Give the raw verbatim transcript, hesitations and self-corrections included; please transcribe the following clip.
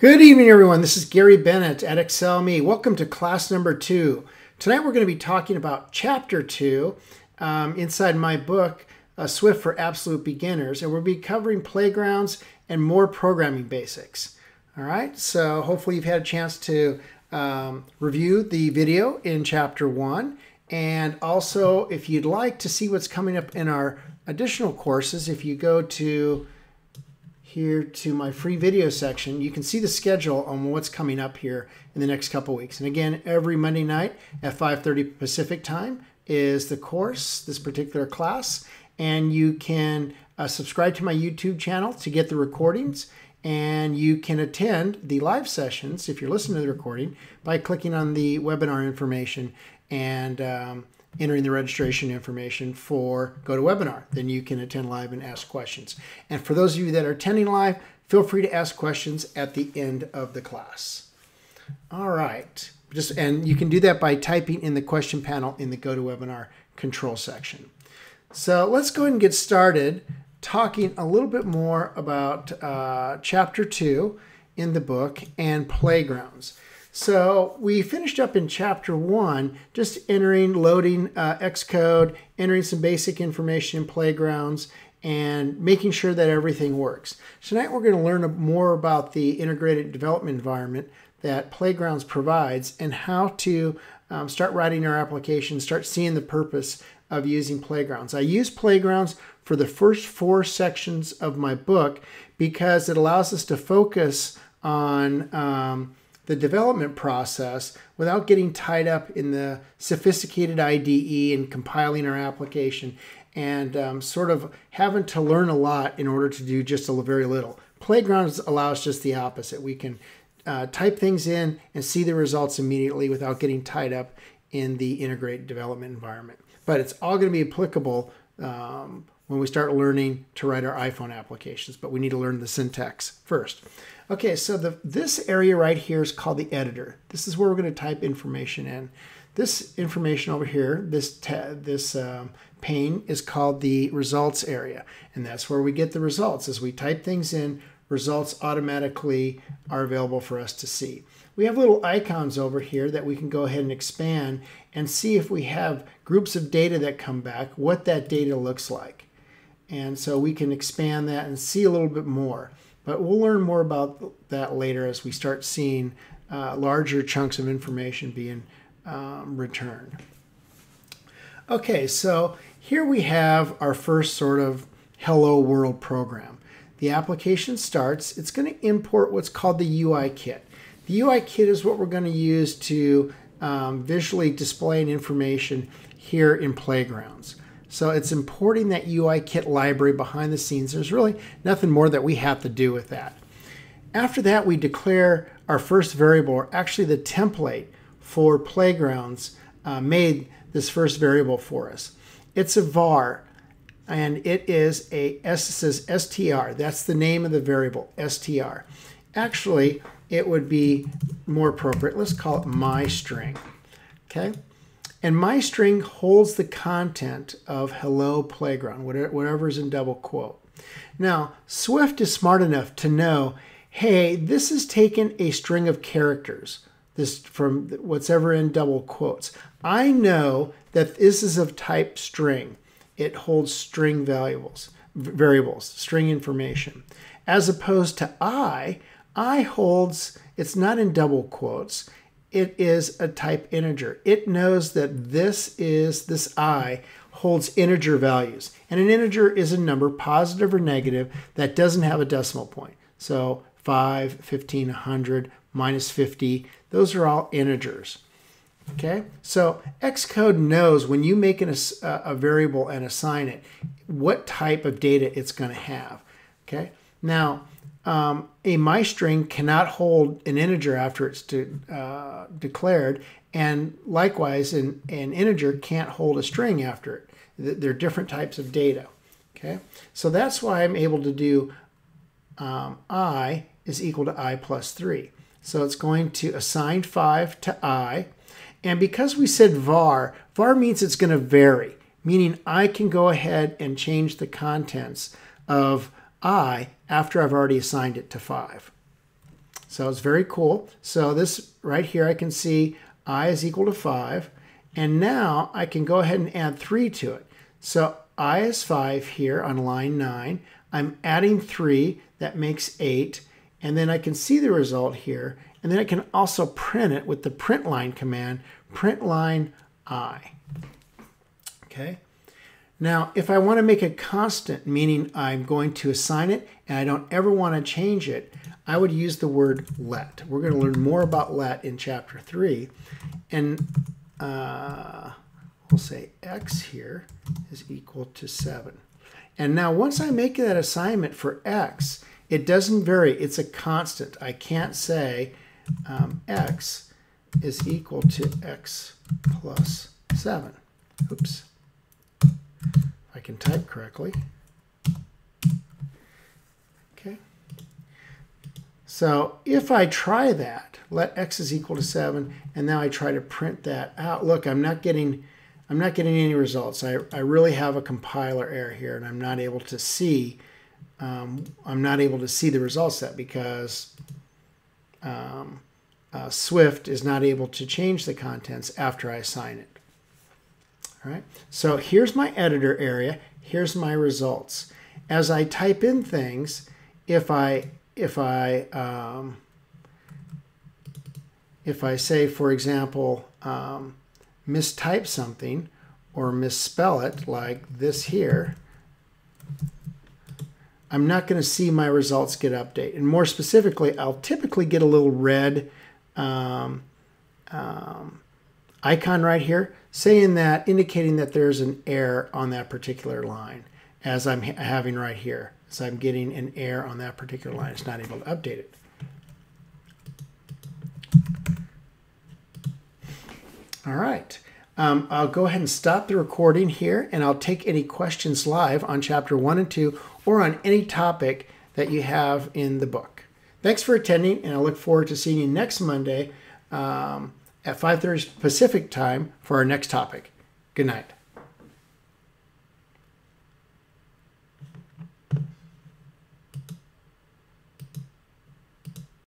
Good evening, everyone. This is Gary Bennett at Excel Me. Welcome to class number two. Tonight we're going to be talking about chapter two um, inside my book, uh, Swift for Absolute Beginners, and we'll be covering playgrounds and more programming basics. All right, so hopefully you've had a chance to um, review the video in chapter one, and also if you'd like to see what's coming up in our additional courses, if you go to here to my free video section, you can see the schedule on what's coming up here in the next couple weeks. And again, every Monday night at five thirty Pacific time is the course, this particular class. And you can uh, subscribe to my YouTube channel to get the recordings. And you can attend the live sessions, if you're listening to the recording, by clicking on the webinar information and um, entering the registration information for GoToWebinar. Then you can attend live and ask questions. And for those of you that are attending live, feel free to ask questions at the end of the class. All right. Just, and you can do that by typing in the question panel in the GoToWebinar control section. So let's go ahead and get started talking a little bit more about uh, chapter two in the book and playgrounds. So we finished up in chapter one, just entering, loading uh, Xcode, entering some basic information in playgrounds, and making sure that everything works. Tonight we're going to learn more about the integrated development environment that Playgrounds provides and how to um, start writing our application, start seeing the purpose of using Playgrounds. I use Playgrounds for the first four sections of my book because it allows us to focus on um, the development process without getting tied up in the sophisticated I D E and compiling our application and um, sort of having to learn a lot in order to do just a very little. Playgrounds allows just the opposite. We can uh, type things in and see the results immediately without getting tied up in the integrated development environment. But it's all going to be applicable um, when we start learning to write our iPhone applications, but we need to learn the syntax first. Okay, so the, this area right here is called the editor. This is where we're going to type information in. This information over here, this, this um, pane, is called the results area. And that's where we get the results. As we type things in, results automatically are available for us to see. We have little icons over here that we can go ahead and expand and see if we have groups of data that come back, what that data looks like. And so we can expand that and see a little bit more. But we'll learn more about that later as we start seeing uh, larger chunks of information being um, returned. Okay, so here we have our first sort of hello world program. The application starts. It's going to import what's called the U I kit. The U I kit is what we're going to use to um, visually display information here in Playgrounds. So it's importing that U I kit library behind the scenes. There's really nothing more that we have to do with that. After that, we declare our first variable, or actually the template for Playgrounds uh, made this first variable for us. It's a var, and it is a S, it says S T R. That's the name of the variable, S T R. Actually, it would be more appropriate. Let's call it my string, okay? And my string holds the content of hello playground, whatever is in double quote. Now, Swift is smart enough to know, hey, this has taken a string of characters, this from what's ever in double quotes. I know that this is of type string. It holds string valuables, variables, string information. As opposed to I, I holds, it's not in double quotes, it is a type integer. It knows that this is, this I holds integer values. And an integer is a number, positive or negative, that doesn't have a decimal point. So five, fifteen, one hundred, minus fifty, those are all integers. Okay, so Xcode knows when you make an, a, a variable and assign it, what type of data it's going to have. Okay, now Um, a myString cannot hold an integer after it's de uh, declared, and likewise, an, an integer can't hold a string after it. They're different types of data. Okay, so that's why I'm able to do um, I is equal to I plus three. So it's going to assign five to I, and because we said var, var means it's going to vary, meaning I can go ahead and change the contents of I after I've already assigned it to five. So it's very cool. So this right here, I can see I is equal to five. And now I can go ahead and add three to it. So I is five here on line nine. I'm adding three. That makes eight. And then I can see the result here. And then I can also print it with the print line command, print line I. Okay. Now, if I want to make a constant, meaning I'm going to assign it and I don't ever want to change it, I would use the word let. We're going to learn more about let in chapter three. And uh, we'll say x here is equal to seven. And now once I make that assignment for x, it doesn't vary. It's a constant. I can't say um, x is equal to x plus seven. Oops. I can type correctly. Okay. So if I try that, let x is equal to seven, and now I try to print that out. Look, I'm not getting, I'm not getting any results. I, I really have a compiler error here, and I'm not able to see, um, I'm not able to see the results that because um, uh, Swift is not able to change the contents after I assign it. All right, so here's my editor area. Here's my results. As I type in things, if I if I um, if I say, for example, um, mistype something or misspell it, like this here, I'm not going to see my results get updated. And more specifically, I'll typically get a little red um, um, icon right here, saying that, indicating that there's an error on that particular line, as I'm ha having right here. So I'm getting an error on that particular line. It's not able to update it. All right. Um, I'll go ahead and stop the recording here, and I'll take any questions live on chapter one and two or on any topic that you have in the book. Thanks for attending, and I look forward to seeing you next Monday. Um, at five thirty Pacific time for our next topic. Good night.